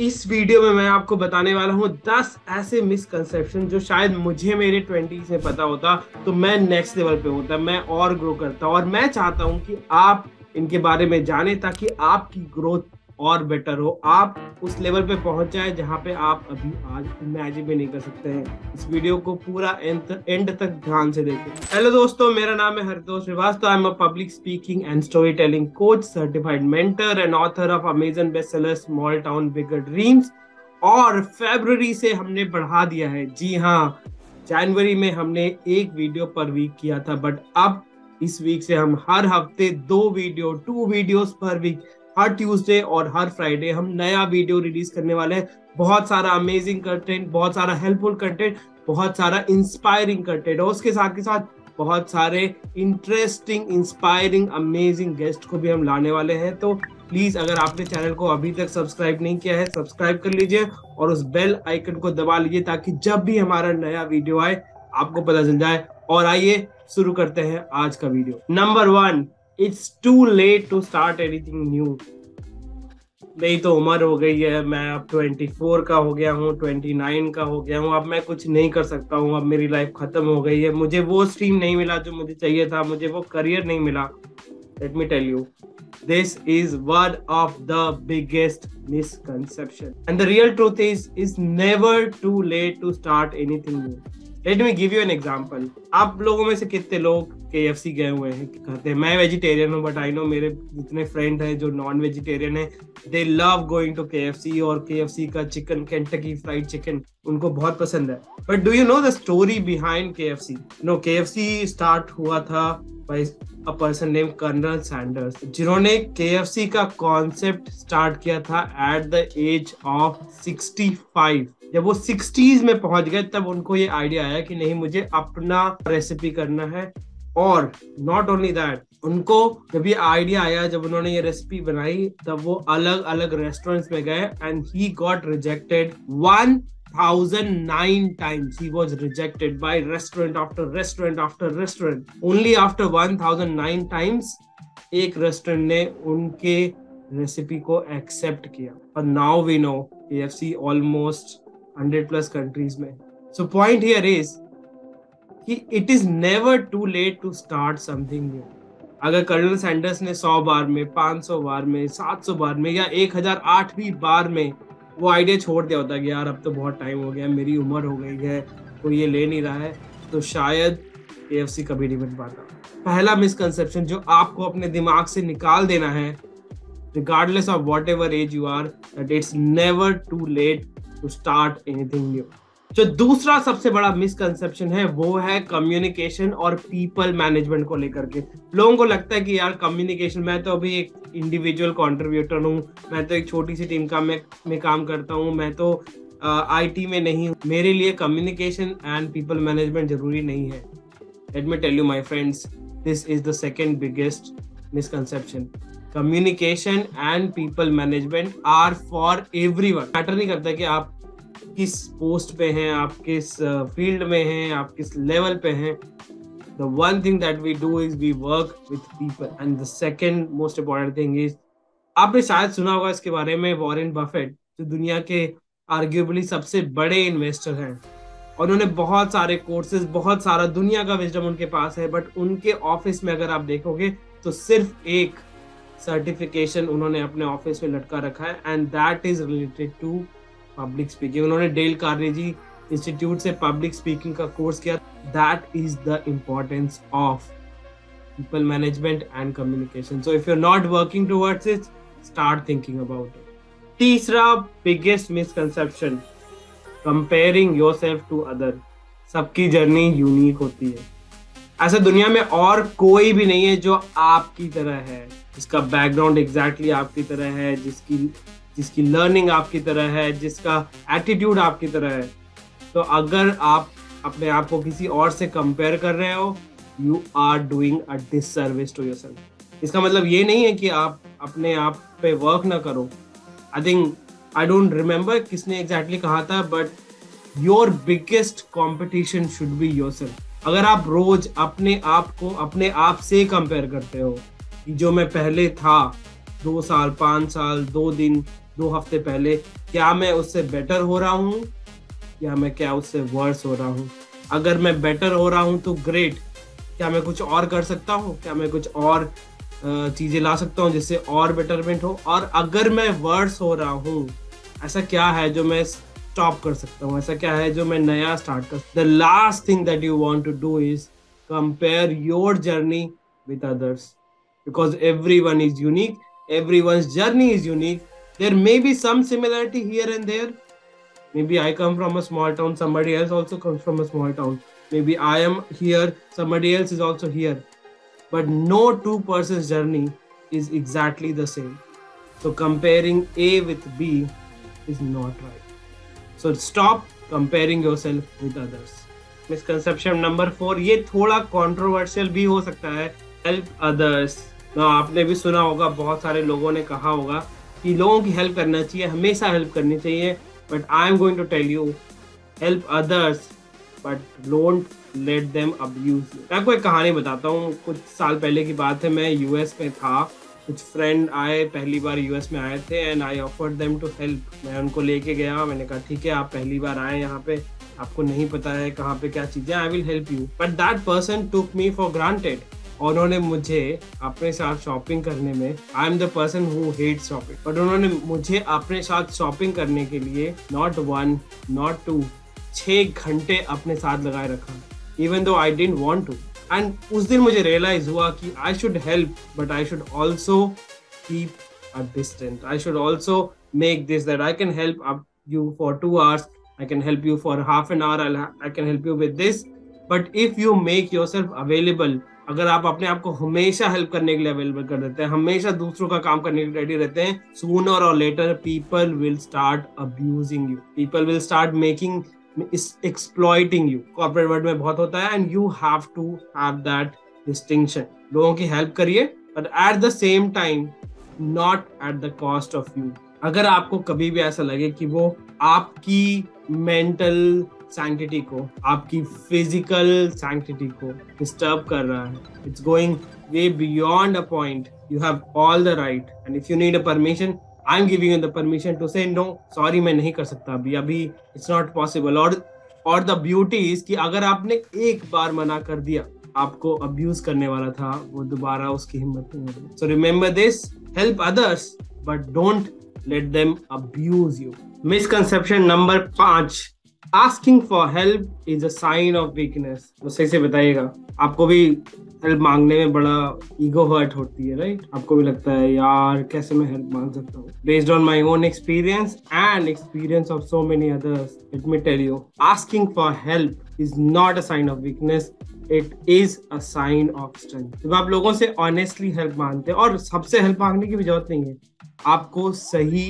इस वीडियो में मैं आपको बताने वाला हूँ 10 ऐसे मिसकंसेप्शन जो शायद मुझे मेरे 20s में पता होता तो मैं नेक्स्ट लेवल पे होता, मैं और ग्रो करता। और मैं चाहता हूँ कि आप इनके बारे में जाने ताकि आपकी ग्रोथ और बेटर हो, आप उस लेवल पे पहुंच जाए जहाँ पे आप अभी आज इमेजिन भी नहीं कर सकते हैं। इस वीडियो को पूरा एंड तक ध्यान से देखें। हेलो दोस्तों, मेरा नाम है Haritosh Srivastava. I am a public speaking and story telling coach, certified mentor and author of Amazon best seller small town bigger dreams. और फरवरी से हमने बढ़ा दिया है। जी हाँ, जनवरी में हमने एक वीडियो पर वीक किया था, बट अब इस वीक से हम हर हफ्ते 2 वीडियोस पर वीक, हर ट्यूसडे और हर फ्राइडे हम नया वीडियो रिलीज करने वाले हैं। बहुत सारा अमेजिंग कंटेंट, बहुत सारा हेल्पफुल कंटेंट, बहुत सारा इंस्पायरिंग कंटेंट और उसके साथ के साथ बहुत सारे इंटरेस्टिंग, इंस्पायरिंग, अमेजिंग गेस्ट को भी हम लाने वाले हैं। तो प्लीज़, अगर आपने चैनल को अभी तक सब्सक्राइब नहीं किया है, सब्सक्राइब कर लीजिए और उस बेल आइकन को दबा लीजिए ताकि जब भी हमारा नया वीडियो आए आपको पता चल जाए। और आइए शुरू करते हैं आज का video. Number 1, it's too late to start anything new. मेरी तो उम्र हो गई है, मैं अब 24 का हो गया हूँ, 29 का हो गया हूँ, अब मैं कुछ नहीं कर सकता हूँ, अब मेरी लाइफ खत्म हो गई है। मुझे वो स्ट्रीम नहीं मिला जो मुझे चाहिए था, मुझे वो करियर नहीं मिला। Let me tell you, this is one of the biggest misconception and the real truth is never too late to start anything new. Let me give you an example. आप लोगों में से कितने लोग KFC गए हुए हैं? कहते हैं मैं वेजिटेरियन हूँ, बट आई नो मेरे जितने फ्रेंड हैं जो नॉन वेजिटेरियन हैं, they love going to KFC। और KFC का चिकन, केंटकी फ्राइड चिकन, उनको बहुत पसंद है। But do you know the story behind KFC? No, KFC start हुआ था by a person name colonel Sanders, जिन्होंने KFC का कॉन्सेप्ट स्टार्ट किया था एट द एज ऑफ 65। जब वो 60s में पहुंच गए तब उनको ये आइडिया आया कि नहीं, मुझे अपना रेसिपी करना है। और नॉट ओनली दैट, उनको जब ये आइडिया आया, जब उन्होंने ये रेसिपी बनाई, तब वो अलग अलग रेस्टोरेंट्स में गए and he got rejected 1009 times। He was rejected by restaurant after restaurant after restaurant. Only after 1009 times एक रेस्टोरेंट ने उनके रेसिपी को एक्सेप्ट किया। और now we know KFC almost 100+ countries में। सो पॉइंट हियर इज कि it is never too late to start something new. अगर colonel Sanders ने 100 बार में, 500 बार में, 700 बार में या 1008वीं बार में वो आइडिया छोड़ दिया होता कि यार अब तो बहुत टाइम हो गया, मेरी उम्र हो गई है, कोई ये ले नहीं रहा है, तो शायद KFC कभी नहीं बन पाता। पहला मिसकंसेप्शन जो आपको अपने दिमाग से निकाल देना है, regardless of whatever age you are, that it's never too late to start anything new. जो दूसरा सबसे बड़ा मिसकंसेप्शन है वो है कम्युनिकेशन और पीपल मैनेजमेंट को लेकर के। लोगों को लगता है कि यार कम्युनिकेशन, मैं तो अभी एक इंडिविजुअल कंट्रीब्यूटर हूँ, मैं तो एक छोटी सी टीम का मैं काम करता हूँ, मैं तो IT में नहीं हूँ, मेरे लिए कम्युनिकेशन एंड पीपल मैनेजमेंट जरूरी नहीं है। Let me tell you my friends, this is the second biggest misconception. Communication and people management are for everyone. Matter नहीं करता कि आप किस पोस्ट पे हैं, आप किस फील्ड में हैं, आप किस लेवल पे हैं। The one thing that we do is we work with people. And the second most important thing is, आपने शायद सुना होगा इसके बारे में, वॉरेन बफेट जो दुनिया के आर्ग्यूबली सबसे बड़े इन्वेस्टर हैं, और उन्होंने बहुत सारे कोर्सेज, बहुत सारा दुनिया का विजडम उनके पास है, बट उनके ऑफिस में अगर आप देखोगे तो सिर्फ एक सर्टिफिकेशन उन्होंने अपने ऑफिस में लटका रखा है and that is related to public speaking. उन्होंने डेल कार्नेगी इंस्टीट्यूट से पब्लिक स्पीकिंग का कोर्स किया। That is the importance of people management and communication. So if you are not working towards it, start thinking about it. तीसरा biggest misconception, comparing yourself to other. सबकी journey unique होती है, ऐसा दुनिया में और कोई भी नहीं है जो आपकी तरह है, जिसका बैकग्राउंड एग्जैक्टली आपकी तरह है, जिसकी लर्निंग आपकी तरह है, जिसका एटीट्यूड आपकी तरह है। तो अगर आप अपने आप को किसी और से कंपेयर कर रहे हो, you are doing a disservice to yourself. इसका मतलब ये नहीं है कि आप अपने आप पे वर्क ना करो। आई डोंट रिमेम्बर किसने एग्जैक्टली कहा था, but your biggest competition should be yourself. अगर आप रोज अपने आप को अपने आप से कंपेयर करते हो कि जो मैं पहले था, 2 साल, 5 साल, 2 दिन, 2 हफ्ते पहले, क्या मैं उससे बेटर हो रहा हूँ या मैं क्या उससे वर्स हो रहा हूँ? अगर मैं बेटर हो रहा हूँ तो ग्रेट, क्या मैं कुछ और कर सकता हूँ? क्या मैं कुछ और चीज़ें ला सकता हूँ जिससे और बेटरमेंट हो? और अगर मैं वर्स हो रहा हूँ, ऐसा क्या है जो मैं स्टॉप कर सकता हूँ? ऐसा क्या है जो मैं नया स्टार्ट कर सकता हूँ? The last thing that you want to do is compare your journey with others, because every one is unique, every one journey is unique. There may be some similarity here and there. Maybe I come from a small town, somebody else also comes from a small town. Maybe I am here, somebody else is also here. But no two persons' journey is exactly the same. So comparing A with B is not right. So stop comparing yourself with others. Misconception number 4, ये थोड़ा controversial भी हो सकता है. Help others. ना आपने भी सुना होगा, बहुत सारे लोगों ने कहा होगा कि लोगों की हेल्प करना चाहिए, हमेशा हेल्प करनी चाहिए. But I am going to tell you, help others but don't let them abuse. मैं आपको एक कहानी बताता हूँ. कुछ साल पहले की बात है, मैं यूएस में था. कुछ फ्रेंड आए, पहली बार यूएस में आए थे, and I offered them to help. मैं उनको लेके गया, मैंने कहा ठीक है आप पहली बार आए यहाँ पे, आपको नहीं पता है कहाँ पे क्या चीज़ें, I will help you. But that person took me for granted. उन्होंने मुझे अपने साथ शॉपिंग करने में, I am the person who hates shopping, but उन्होंने मुझे अपने साथ शॉपिंग करने के लिए नॉट 1, नॉट 2, 6 घंटे अपने साथ लगाए रखा, even though I didn't want to. And उस दिन मुझे रियलाइज हुआ कि I should help but I should also keep a distance. I should also make this that I can help up you for 2 hours, I can help you for half an hour, I can help you with this. But if you make yourself available, अगर आप अपने आप को हमेशा help करने के लिए available कर देते हैं, हमेशा दूसरों का काम करने के लिए रेडी रहते हैं, सूनर और later people will start abusing you, people will start making exploiting you. Corporate world में बहुत होता है, and you have to have that distinction. लोगों की हेल्प करिए but at the same time not at the cost of you. अगर आपको कभी भी ऐसा लगे कि वो आपकी मेंटल सैंक्टिटी को, आपकी फिजिकल सैंक्टिटी को डिस्टर्ब कर रहा है, it's going way beyond a point, you have all the right. And if you need a permission, I am giving you the permission to say no, sorry मैं नहीं कर सकता अभी, इट्स नॉट पॉसिबल. और the beauty is कि अगर आपने एक बार मना कर दिया, आपको अब्यूज करने वाला था, वो दोबारा उसकी हिम्मत नहीं होगी. So remember this, help others but don't let them abuse you. Misconception number 5, Asking for help is a sign of weakness. तो सही से बताइएगा, आपको भी हेल्प मांगने में बड़ा ईगो हर्ट होती है, राइट? आपको भी लगता है यार कैसे मैं हेल्प मांग सकता हूँ. Based on my own experience and experience of so many others, let me tell you, asking for help is not a sign of weakness. It is a sign of strength. जब आप लोगों से honestly help मांगते हैं, और सबसे help मांगने की भी जरूरत नहीं है, आपको सही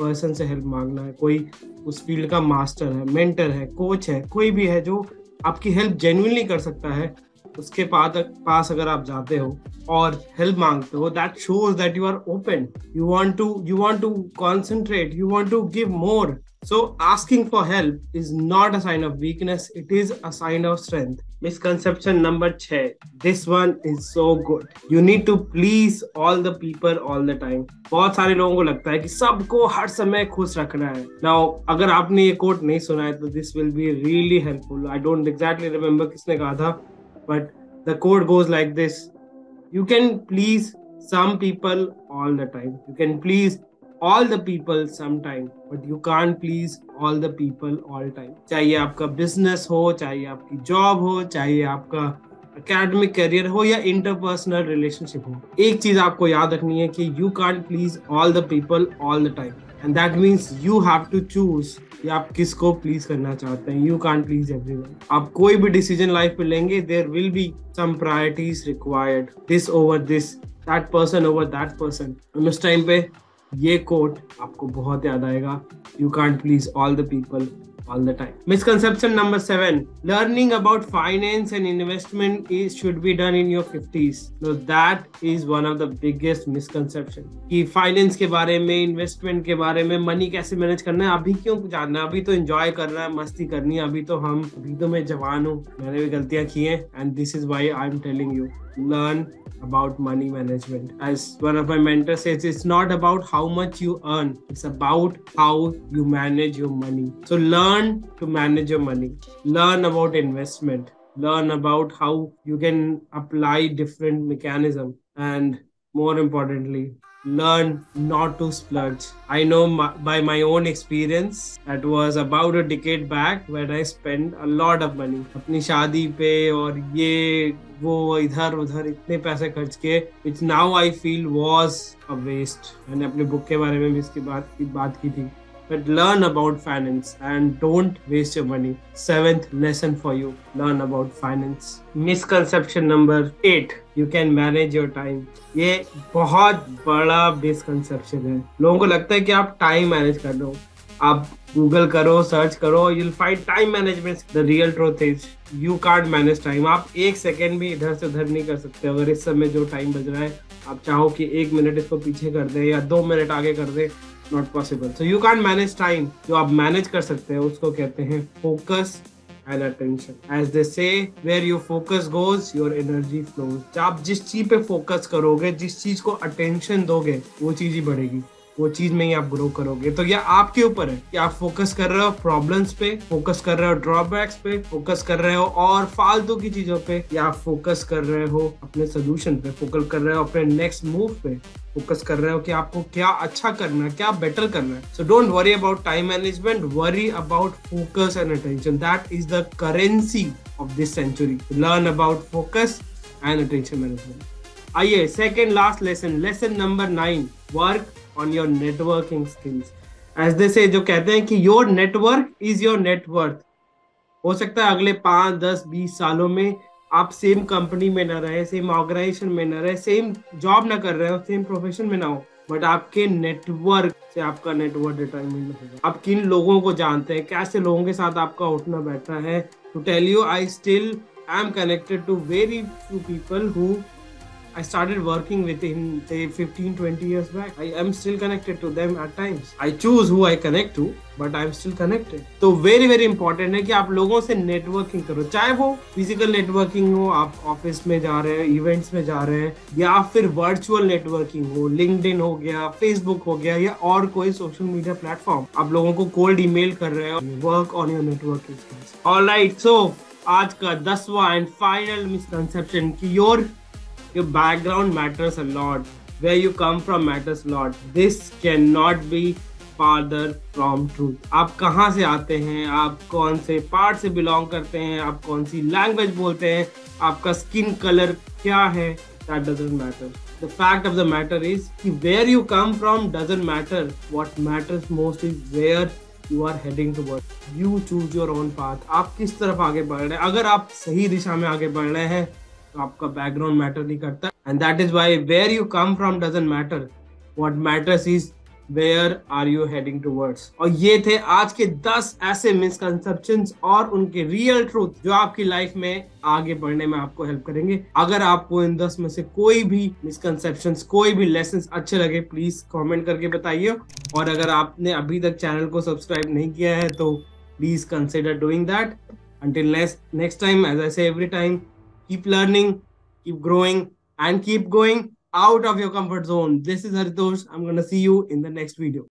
पर्सन से हेल्प मांगना है. कोई उस फील्ड का मास्टर है, मेंटर है, कोच है, कोई भी है जो आपकी हेल्प जेन्युइनली कर सकता है, उसके पास अगर आप जाते हो और हेल्प मांगते हो, that shows that you are open, you want to concentrate, you want to give more. So asking for help is not a sign of weakness, it is a sign of strength. Misconception number 6, this one is so good, you need to please all the people all the time. बहुत सारे लोगों को लगता है कि सबको हर समय खुश रखना है. नाउ अगर आपने ये कोट नहीं सुना है तो this will be really helpful. I don't exactly remember किसने कहा था, but the quote goes like this, you can please some people all the time, you can please all the people sometime, but you can't please all the people all time. चाहे आपका business हो, चाहे आपकी job हो, चाहे आपका academic career हो, या interpersonal relationship हो, एक चीज़ आपको याद रखनी है कि you can't please all the people all the time, and that means you have to choose कि आप किसको प्लीज करना चाहते हैं. You can't please everyone. आप कोई भी डिसीजन लाइफ पे लेंगे, there will be some priorities required, this over this, that person over that person. उस टाइम पे ये कोट आपको बहुत याद आएगा, you can't please all the people all the time. Misconception number 7, learning about finance and investment should be done in your 50s. So that is one of the biggest misconception कि finance के बारे में, investment के बारे में, money कैसे manage करना है, अभी क्यों जानना, अभी तो एंजॉय करना है, मस्ती करनी है, अभी तो मैं जवान हूँ, मैंने भी गलतियां की हैं, and this is why I'm telling you, learn about money management. As one of my mentors says, it's not about how much you earn, it's about how you manage your money. So learn to manage your money, learn about investment, learn about how you can apply different mechanisms, and more importantly, learn not to splurge. I know by my own experience, that was about a decade back when I spent a lot of money. अपनी शादी पे और ये वो इधर उधर इतने पैसे खर्च किए, which now I feel was a waste. मैंने अपने बुक के बारे में भी इसकी बात की थी. But learn about finance and don't waste your money. 7th lesson for you, learn about finance. Misconception number 8, you can manage your time. ये बहुत बड़ा misconception है. लोगों को लगता है कि आप time manage कर लो, आप Google करो, सर्च करो, you'll find time management. The real truth is, you can't manage time. आप एक सेकेंड भी इधर से उधर नहीं कर सकते. अगर इस समय जो time बज रहा है, आप चाहो कि एक मिनट इसको पीछे कर दे या 2 मिनट आगे कर दे, Not possible. So you can't manage time. जो आप manage कर सकते हैं उसको कहते हैं focus and attention. As they say, where your focus goes, your energy flows. आप जिस चीज पे focus करोगे, जिस चीज को attention दोगे, वो चीज ही बढ़ेगी, वो चीज में ही आप ग्रो करोगे. तो यह आपके ऊपर है कि आप फोकस कर रहे हो प्रॉब्लम्स पे, फोकस कर रहे हो ड्रॉबैक्स पे, फोकस कर रहे हो और फालतू की चीजों पे, या आप फोकस कर रहे हो अपने सोल्यूशन पे, फोकस कर रहे हो अपने नेक्स्ट मूव पे, फोकस कर रहे हो कि आपको क्या अच्छा करना है, क्या बेटर करना है. So don't worry about time management, worry about focus and attention. That is the currency of this century. Learn about focus and attention management. आइए second last lesson, lesson number 9, work on your networking skills. As they say, जो कहते हैं कि your network is your net worth. हो सकता है अगले 5, 10, 20 सालों में आप सेम कंपनी में ना रहे, सेम ऑर्गेनाइजेशन में ना रहे, सेम जॉब ना कर रहे हो, सेम प्रोफेशन में ना हो, बट आपके नेटवर्क से आपका नेटवर्क डिटरमिन होगा. आप किन लोगों को जानते हैं, कैसे लोगों के साथ आपका उठना बैठना है. To tell you, I still I am connected to very few people who I started working with him 15-20 years back. I am still connected to them at times. I choose who I connect to, but I am still connected. तो very very important है कि आप लोगों से networking करो, चाहे वो physical networking हो, आप office में जा रहे हैं, events में जा रहे हैं, या फिर virtual networking हो, LinkedIn हो गया, Facebook हो गया, या और कोई social media platform. आप लोगों को cold email कर रहे हो. Work on your networking skills. All right, so आज का 10वां and final misconception कि your background matters a lot, where you come from matters a lot. This cannot be farther from truth. आप कहाँ से आते हैं, आप कौन से पार्ट से बिलोंग करते हैं, आप कौन सी लैंग्वेज बोलते हैं, आपका स्किन कलर क्या है, that doesn't matter. The fact of the matter is कि where you come from doesn't matter. What matters most is where You are heading towards. You choose your own path. आप किस तरफ आगे बढ़ रहे हैं. अगर आप सही दिशा में आगे बढ़ रहे हैं, आपका बैकग्राउंड मैटर नहीं करता. And that is why where you come from doesn't matter, what matters is where are you heading towards. और ये थे आज के 10 ऐसे मिसकंसेप्शंस और उनके रियल ट्रूथ जो आपकी लाइफ में आगे बढ़ने में आपको हेल्प करेंगे. अगर आपको इन 10 में से कोई भी मिसकंसेप्शंस, कोई भी लेसन्स अच्छे लगे, प्लीज कमेंट करके बताइए. और अगर आपने अभी तक चैनल को सब्सक्राइब नहीं किया है तो please consider doing that. Until next time, as I say every time, keep learning, keep growing, and keep going out of your comfort zone. This is Haritosh. I'm going to see you in the next video.